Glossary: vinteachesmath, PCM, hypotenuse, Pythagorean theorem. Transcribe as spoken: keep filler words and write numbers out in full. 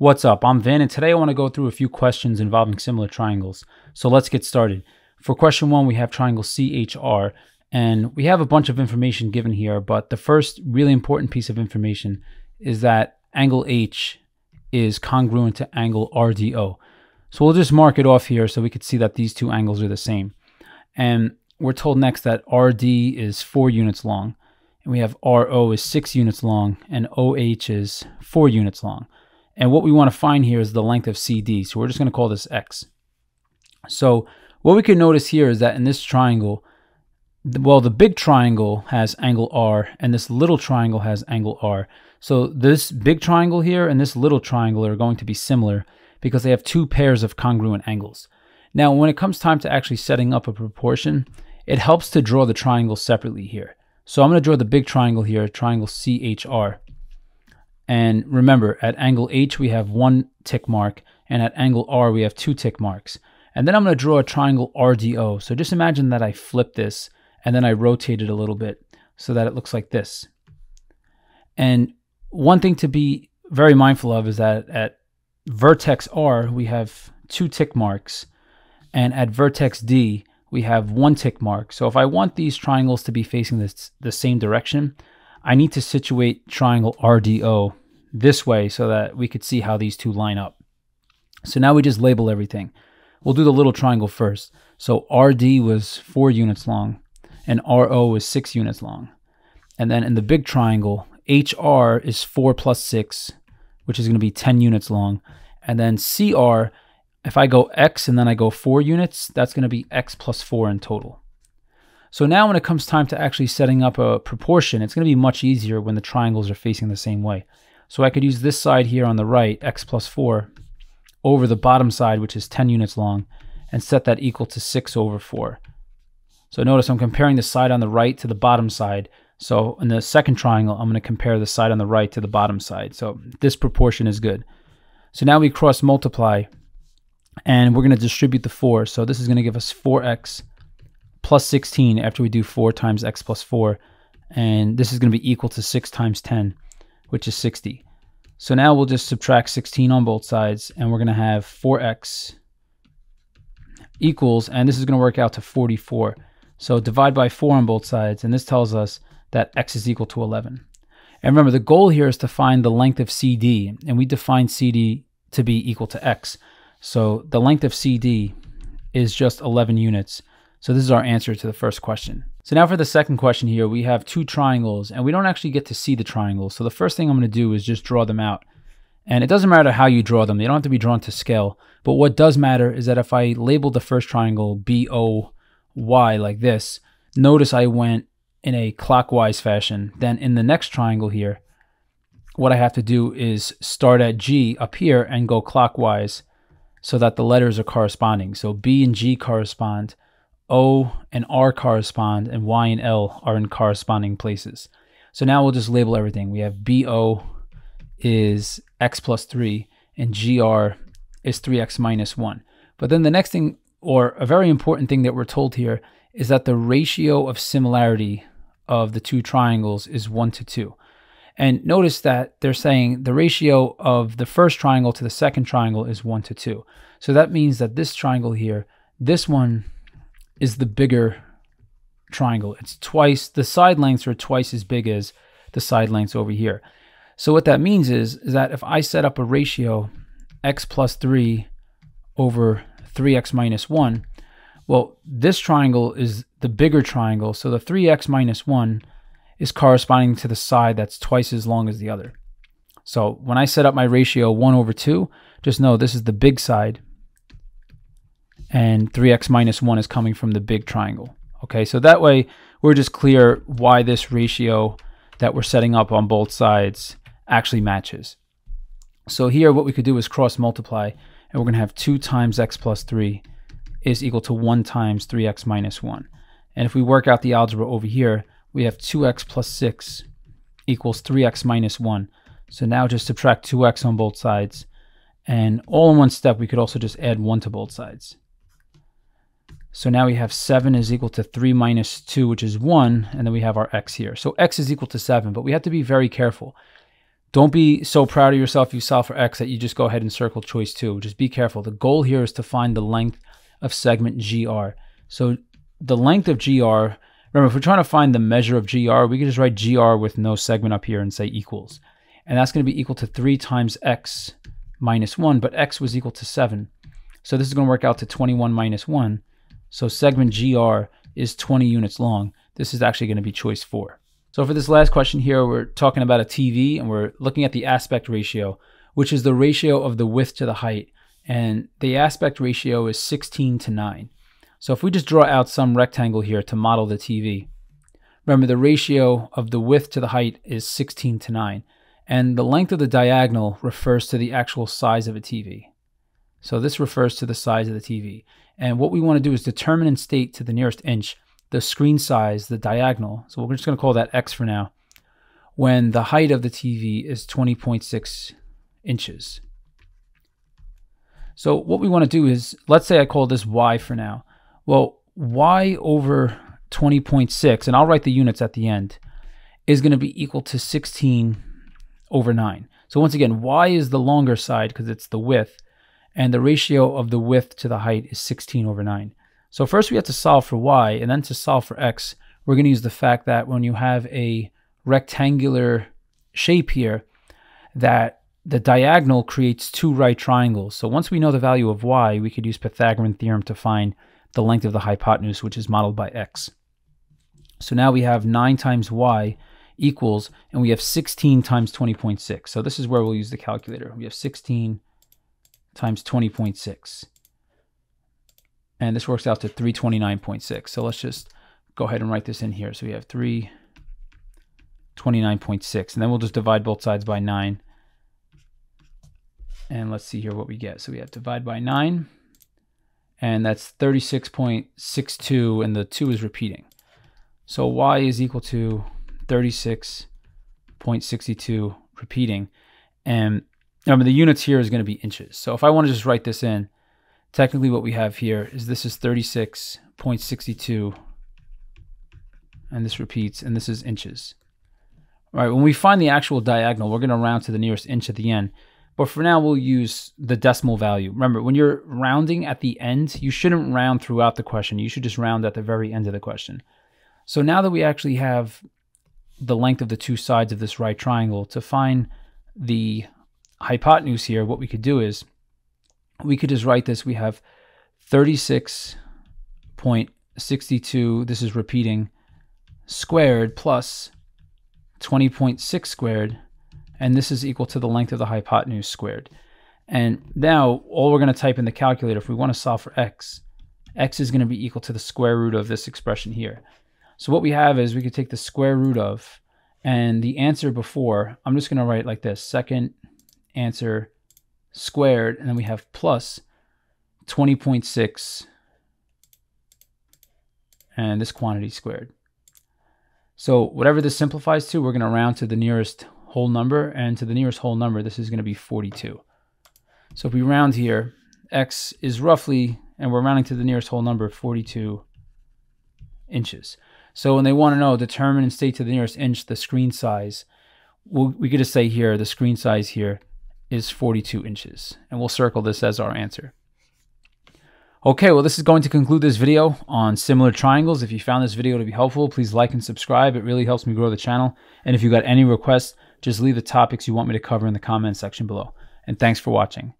What's up? I'm Vin, and today I want to go through a few questions involving similar triangles. So let's get started. For question one, we have triangle C H R, and we have a bunch of information given here, but the first really important piece of information is that angle H is congruent to angle R D O. So we'll just mark it off here so we could see that these two angles are the same. And we're told next that R D is four units long, and we have R O is six units long, and O H is four units long. And what we want to find here is the length of C D. So we're just going to call this X. So what we can notice here is that in this triangle, well, the big triangle has angle R and this little triangle has angle R. So this big triangle here and this little triangle are going to be similar because they have two pairs of congruent angles. Now, when it comes time to actually setting up a proportion, it helps to draw the triangle separately here. So I'm going to draw the big triangle here, triangle C H R. And remember, at angle H, we have one tick mark, and at angle R, we have two tick marks. And then I'm gonna draw a triangle R D O. So just imagine that I flip this, and then I rotate it a little bit so that it looks like this. And one thing to be very mindful of is that at vertex R, we have two tick marks, and at vertex D, we have one tick mark. So if I want these triangles to be facing this, the same direction, I need to situate triangle R D O this way so that we could see how these two line up. So now we just label everything. We'll do the little triangle first. So R D was four units long and R O is six units long. And then in the big triangle, H R is four plus six, which is going to be ten units long. And then C R, if I go X and then I go four units, that's going to be X plus four in total. So now when it comes time to actually setting up a proportion, it's going to be much easier when the triangles are facing the same way. So I could use this side here on the right, X plus four, over the bottom side, which is ten units long, and set that equal to six over four. So notice I'm comparing the side on the right to the bottom side. So in the second triangle, I'm going to compare the side on the right to the bottom side. So this proportion is good. So now we cross multiply, and we're going to distribute the four. So this is going to give us four X plus sixteen after we do four times X plus four, and this is going to be equal to six times ten, which is sixty. So now we'll just subtract sixteen on both sides, and we're going to have four X equals, and this is going to work out to forty-four. So divide by four on both sides, and this tells us that X is equal to eleven. And remember, the goal here is to find the length of C D, and we define C D to be equal to X. So the length of C D is just eleven units. So this is our answer to the first question. So now for the second question here, we have two triangles and we don't actually get to see the triangles. So the first thing I'm going to do is just draw them out. And it doesn't matter how you draw them. They don't have to be drawn to scale. But what does matter is that if I labeled the first triangle B O Y like this, notice I went in a clockwise fashion. Then in the next triangle here, what I have to do is start at G up here and go clockwise so that the letters are corresponding. So B and G correspond. O and R correspond, and Y and L are in corresponding places. So now we'll just label everything. We have B O is X plus three, and G R is three X minus one. But then the next thing, or a very important thing that we're told here, is that the ratio of similarity of the two triangles is one to two. And notice that they're saying the ratio of the first triangle to the second triangle is one to two. So that means that this triangle here, this one, is the bigger triangle. It's twice, the side lengths are twice as big as the side lengths over here. So what that means is, is that if I set up a ratio X plus three over three X minus one, well, this triangle is the bigger triangle. So the three X minus one is corresponding to the side that's twice as long as the other. So when I set up my ratio one over two, just know this is the big side, and three X minus one is coming from the big triangle. Okay, so that way we're just clear why this ratio that we're setting up on both sides actually matches. So here what we could do is cross multiply, and we're gonna have two times X plus three is equal to one times three X minus one. And if we work out the algebra over here, we have two X plus six equals three X minus one. So now just subtract two X on both sides, and all in one step, we could also just add one to both sides. So now we have seven is equal to three minus two, which is one, and then we have our X here. So X is equal to seven, but we have to be very careful. Don't be so proud of yourself if you solve for X that you just go ahead and circle choice two. Just be careful. The goal here is to find the length of segment G R. So the length of G R, remember, if we're trying to find the measure of G R, we can just write G R with no segment up here and say equals. And that's going to be equal to three times X minus one, but X was equal to seven. So this is going to work out to twenty-one minus one. So segment G R is twenty units long. This is actually going to be choice four. So for this last question here, we're talking about a T V and we're looking at the aspect ratio, which is the ratio of the width to the height. And the aspect ratio is sixteen to nine. So if we just draw out some rectangle here to model the T V, remember the ratio of the width to the height is sixteen to nine. And the length of the diagonal refers to the actual size of a T V. So this refers to the size of the T V. And what we want to do is determine and state to the nearest inch the screen size, the diagonal, so we're just going to call that X for now, when the height of the T V is twenty point six inches. So what we want to do is, let's say I call this Y for now. Well, Y over twenty point six, and I'll write the units at the end, is going to be equal to sixteen over nine. So once again, Y is the longer side because it's the width, and the ratio of the width to the height is sixteen over nine. So first we have to solve for Y, and then to solve for X, we're going to use the fact that when you have a rectangular shape here, that the diagonal creates two right triangles. So once we know the value of Y, we could use Pythagorean theorem to find the length of the hypotenuse, which is modeled by X. So now we have nine times Y equals, and we have sixteen times twenty point six. So this is where we'll use the calculator. We have sixteen times twenty point six. And this works out to three twenty-nine point six. So let's just go ahead and write this in here. So we have three twenty-nine point six. And then we'll just divide both sides by nine. And let's see here what we get. So we have divide by nine. And that's thirty-six point six two. And the two is repeating. So Y is equal to thirty-six point six two repeating. And remember, the units here is going to be inches. So if I want to just write this in, technically what we have here is this is thirty-six point six two, and this repeats, and this is inches. All right, when we find the actual diagonal, we're going to round to the nearest inch at the end. But for now, we'll use the decimal value. Remember, when you're rounding at the end, you shouldn't round throughout the question. You should just round at the very end of the question. So now that we actually have the length of the two sides of this right triangle, to find the hypotenuse here, what we could do is we could just write this. We have thirty-six point six two, this is repeating, squared plus twenty point six squared, and this is equal to the length of the hypotenuse squared. And now all we're going to type in the calculator, if we want to solve for X, X is going to be equal to the square root of this expression here. So what we have is we could take the square root of, and the answer before, I'm just going to write like this, second answer squared, and then we have plus twenty point six and this quantity squared. So whatever this simplifies to, we're going to round to the nearest whole number, and to the nearest whole number, this is going to be forty-two. So if we round here, X is roughly, and we're rounding to the nearest whole number, forty-two inches. So when they want to know, determine and state to the nearest inch the screen size, we'll, we could just say here, the screen size here is forty-two inches, and we'll circle this as our answer. Okay, well, this is going to conclude this video on similar triangles. If you found this video to be helpful, please like and subscribe. It really helps me grow the channel. And if you got any requests, just leave the topics you want me to cover in the comment section below. And thanks for watching.